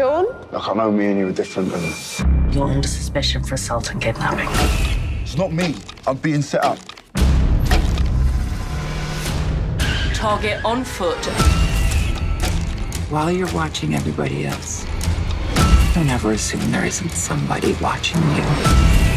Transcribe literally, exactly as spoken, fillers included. Sean? Look, I know me and you are different and... You're under suspicion for assault and kidnapping. It's not me. I'm being set up. Target on foot. While you're watching everybody else, don't ever assume there isn't somebody watching you.